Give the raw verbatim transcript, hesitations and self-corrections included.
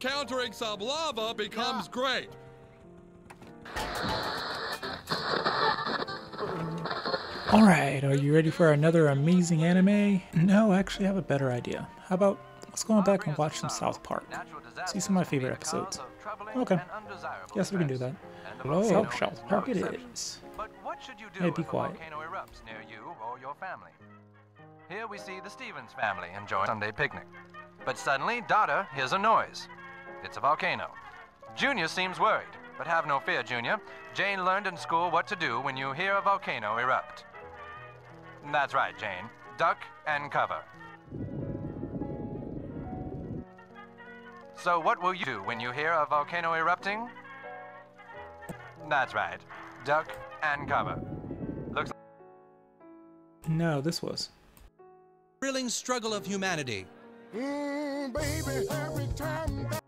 countering some lava becomes yeah. great. Alright, are you ready for another amazing anime? No, I actually have a better idea. How about let's go on back and watch some South Park. See some of my favorite episodes. Okay. Yes, we can do that. Hello, South, South Park it is. But what should you do hey, be quiet. If a volcano erupts near you or your family? Here we see the Stevens family enjoying a Sunday picnic. But suddenly, Dada hears a noise. It's a volcano. Junior seems worried, but have no fear, Junior. Jane learned in school what to do when you hear a volcano erupt. That's right, Jane. Duck and cover. So what will you do when you hear a volcano erupting? That's right. Duck and cover. Looks like... No, this was... Thrilling struggle of humanity. Mm, baby, every time...